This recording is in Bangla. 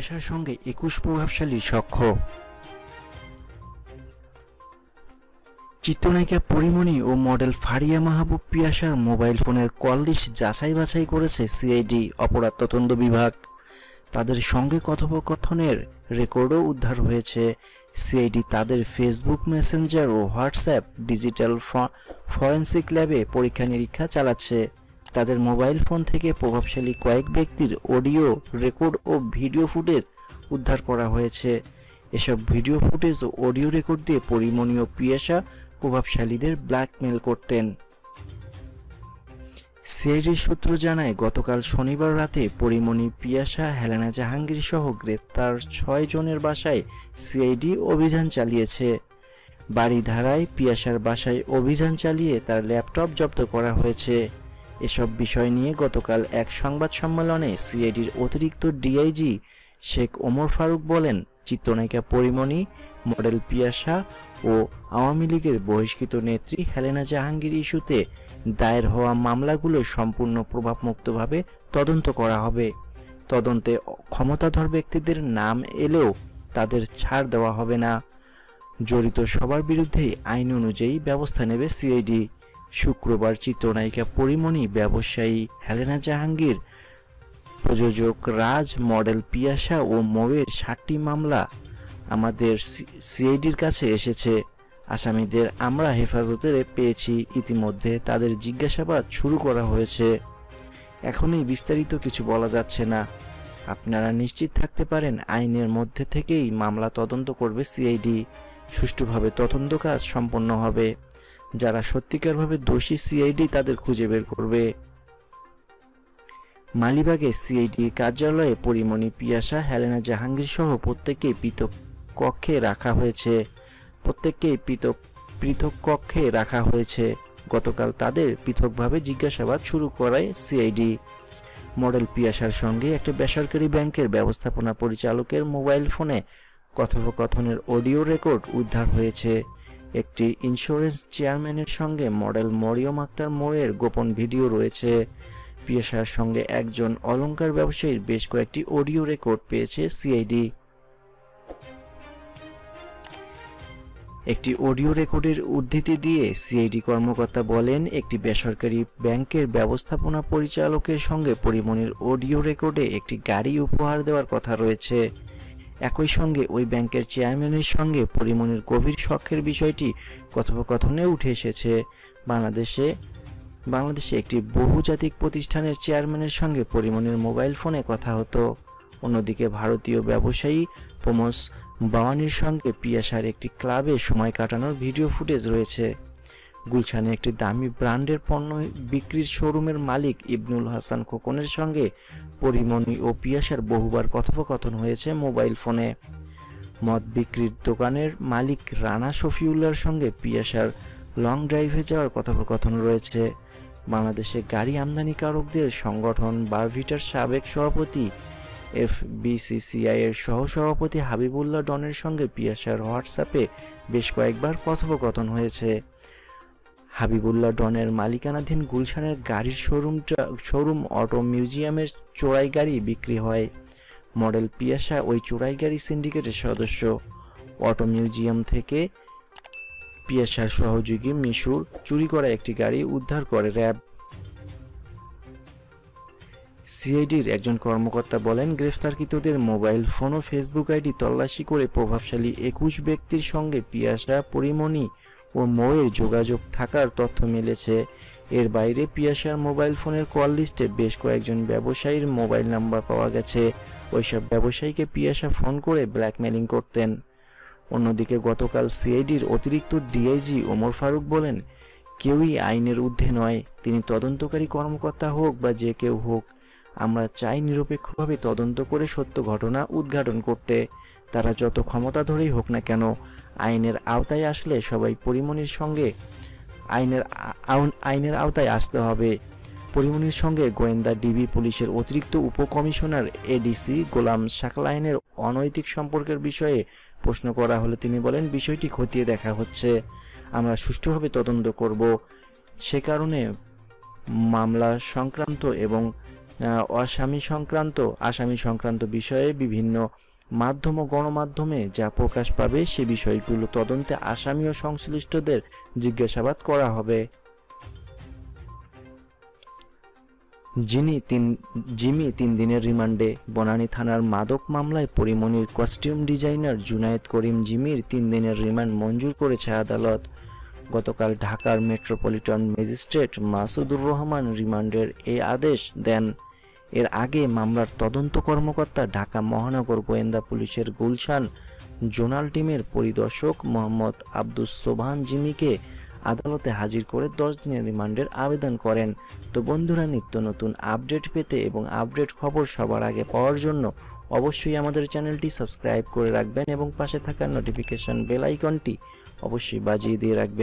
পেশার সঙ্গে ২১ প্রভাবশালী সখ্য। চিত্রনায়িকা পরিমণি ও মডেল ফারিয়া মাহবুব পিয়াসার মোবাইল ফোনের কল লিস্ট যাচাই বাছাই করেছে সিআইডি অপরাধ তদন্ত বিভাগ। তাদের সঙ্গে কথোপকথনের রেকর্ডও উদ্ধার হয়েছে। সিআইডি তাদের ফেসবুক মেসেঞ্জার ও হোয়াটসঅ্যাপ ডিজিটাল ফরেন্সিক ল্যাবে পরীক্ষা নিরীক্ষা চালাচ্ছে। তাদের মোবাইল ফোন থেকে প্রভাবশালী কয়েক ব্যক্তির অডিও রেকর্ড ও ভিডিও ফুটেজ উদ্ধার করা হয়েছে। এসব ভিডিও ফুটেজ ও অডিও রেকর্ড দিয়ে পরিমণি ও পিয়াসা প্রভাবশালীদের ব্ল্যাকমেল করতেন। সিআইডি সূত্র জানায়, গতকাল শনিবার রাতে পরিমণি, পিয়াসা, হেলেনা জাহাঙ্গীর সহ গ্রেপ্তার ৬ জনের বাসায় সিআইডি অভিযান চালিয়েছে। বাড়িধারায় পিয়াসার বাসায় অভিযান চালিয়ে তার ল্যাপটপ জব্দ করা হয়েছে। এসব বিষয় নিয়ে গতকাল এক সংবাদ সম্মেলনে সিআইডির অতিরিক্ত ডিআইজি শেখ ওমর ফারুক বলেন, চিত্রনায়িকা পরিমণি, মডেল পিয়াসা ও আওয়ামী লীগের বহিষ্কৃত নেত্রী হেলেনা জাহাঙ্গীর ইস্যুতে দায়ের হওয়া মামলাগুলো সম্পূর্ণ প্রভাবমুক্তভাবে তদন্ত করা হবে। তদন্তে ক্ষমতাধর ব্যক্তিদের নাম এলেও তাদের ছাড় দেওয়া হবে না। জড়িত সবার বিরুদ্ধেই আইন অনুযায়ী ব্যবস্থা নেবে সিআইডি। শুক্রবার চিত্রনায়িকা পরিমণি, ব্যবসায়ী হেলেনা জাহাঙ্গীর, প্রযোজক রাজ, মডেল পিয়াসা ও মৌয়ের ৬০টি মামলা আমাদের সিআইডির কাছে এসেছে। আসামিদের আমরা হেফাজতে পেয়েছি। ইতিমধ্যে তাদের জিজ্ঞাসাবাদ শুরু করা হয়েছে। এখনই বিস্তারিত কিছু বলা যাচ্ছে না। আপনারা নিশ্চিত থাকতে পারেন, আইনের মধ্যে থেকেই মামলা তদন্ত করবে সিআইডি। সুষ্ঠুভাবে তদন্ত কাজ সম্পন্ন হবে। যারা সত্যিকারভাবে দোষী, সিআইডি তাদের খুঁজে বের করবে। মালিবাগে সিআইডি কার্যালয়ে পরিমণি, পিয়াসা, হেলেনা জাহাঙ্গীর সহ প্রত্যেককেই পৃথক কক্ষে রাখা হয়েছে। গতকাল তাদের পৃথকভাবে জিজ্ঞাসাবাদ শুরু করায় সিআইডি। মডেল পিয়াসার সঙ্গে একটা বেসরকারি ব্যাংকের ব্যবস্থাপনা পরিচালকের মোবাইল ফোনে কথোপকথনের অডিও রেকর্ড উদ্ধার হয়েছে। একটি ইন্স্যুরেন্স চেয়ারম্যানের সঙ্গে মডেল মরিয়ম আক্তার মোয়ের গোপন ভিডিও রয়েছে। পিয়াসার সঙ্গে একজন অলংকার ব্যবসায়ীর বেশ কয়েকটি অডিও রেকর্ড পেয়েছে সিআইডি। একটি অডিও রেকর্ডের উদ্ধৃতি দিয়ে সিআইডি কর্মকর্তা বলেন, একটি বেসরকারি ব্যাংকের ব্যবস্থাপনা পরিচালকের সঙ্গে পরিমণির অডিও রেকর্ডে একটি গাড়ি উপহার দেওয়ার কথা রয়েছে। একই সঙ্গে ওই ব্যাংকের চেয়ারম্যানের সঙ্গে পরিমণির গভীর সখ্যের বিষয়টি কথোপকথনে উঠে এসেছে। বাংলাদেশে একটি বহুজাতিক প্রতিষ্ঠানের চেয়ারম্যানের সঙ্গে পরিমণির মোবাইল ফোনে কথা হতো। অন্যদিকে ভারতীয় ব্যবসায়ী প্রমোস বাওয়ানির সঙ্গে পিয়াসার একটি ক্লাবে সময় কাটানোর ভিডিও ফুটেজ রয়েছে। গুলশানে একটি দামি ব্র্যান্ডের পণ্য বিক্রির শোরুমের মালিক ইবনুল হাসান খোকনের সঙ্গে পরিমণি ও পিয়াসার বহুবার কথোপকথন হয়েছে মোবাইল ফোনে। মদ বিক্রির দোকানের মালিক রানা শফিউল্লার সঙ্গে পিয়াসার লং ড্রাইভে যাওয়ার কথোপকথন রয়েছে। বাংলাদেশে গাড়ি আমদানিকারকদের সংগঠন বারভিটার সাবেক সভাপতি, এফবিসিসিআই এর সহসভাপতি হাবিবুল্লাহ ডনের সঙ্গে পিয়াসার হোয়াটসঅ্যাপে বেশ কয়েকবার কথোপকথন হয়েছে। হাবিবুল্লাহ ডনের মালিকানাধীন গুলশানের গাড়ির শোরুম অটো মিউজিয়ামের চোরাই গাড়ি বিক্রি হয়। মডেল পিয়াসা ওই চোরাই গাড়ি সিন্ডিকেটের সদস্য। অটো মিউজিয়াম থেকে পিয়াসার সহযোগী মিশুর চুরি করা একটি গাড়ি উদ্ধার করে র্যাব। সিআইডির একজন কর্মকর্তা বলেন, গ্রেফতারকৃতদের মোবাইল ফোন ও ফেসবুক আইডি তল্লাশি করে প্রভাবশালী ২১ ব্যক্তির সঙ্গে পিয়াসা, পরিমণি ও মৌয়ের যোগাযোগ থাকার তথ্য মিলেছে। এর বাইরে পিয়াসার মোবাইল ফোনের কল লিস্টে বেশ কয়েকজন ব্যবসায়ীর মোবাইল নাম্বার পাওয়া গেছে। ওইসব ব্যবসায়ীকে পিয়াসা ফোন করে ব্ল্যাকমেলিং করতেন। অন্যদিকে গতকাল সিআইডির অতিরিক্ত ডিআইজি ওমর ফারুক বলেন, কেউই আইনের ঊর্ধ্বে নয়। তিনি তদন্তকারী কর্মকর্তা হোক বা যে কেউ হোক, আমরা চাই নিরপেক্ষভাবে তদন্ত করে সত্য ঘটনা উদ্ঘাটন করতে। তারা যত ক্ষমতা ধরেই হোক না কেন, আইনের আওতায় আসলে সবাই পরিমণির সঙ্গে আইনের আওতায় আসতে হবে। পরিমণির সঙ্গে গোয়েন্দা ডিবি পুলিশের অতিরিক্ত উপকমিশনার এডিসি গোলাম শাকলাইনের অনৈতিক সম্পর্কের বিষয়ে প্রশ্ন করা হলে তিনি বলেন, বিষয়টি খতিয়ে দেখা হচ্ছে। আমরা সুষ্ঠুভাবে তদন্ত করব। সে কারণে মামলা সংক্রান্ত এবং आसामी संक्रांत आसामी संक्रांत विषय विभिन्न माध्यम और गणमाध्यमे जा प्रकाश पाबे से विषयगुलो तदन्ते आसामी और संश्लिष्टदेर जिज्ञासाबाद करा होबे। जिमी तीन दिन रिमांडे बनानी थानार मादक मामलाय परिमणिर कस्ट्यूम डिजाइनर जुनायेद करीम जिमिर 3 दिन रिमांड मंजूर करेছে आदालत। गतकाल ढाकार मेट्रोपलिटन मैजिस्ट्रेट मासुदुर रहमान रिमांडेर ए आदेश देन। एर आगे मामलार तदन्त कर्मकर्ता ढाका महानगर गोयेंदा पुलिशेर गुलशान जोनाल टीमेर परिदर्शक मोहम्मद आब्दुस सोहान जिमी के आदालते हाजिर करे 10 दिन रिमांडेर आवेदन करें। तो बंधुरा नित्य नतून आपडेट पेते एबं आपडेट खबर सबार आगे पावार जोन्नो अवश्यई आमादेर चैनलटी सबस्क्राइब करे राखबेन एबं पाशे थाका नोटिफिकेशन बेल आइकनटी अवश्यई बाजिए दिए राखबेन।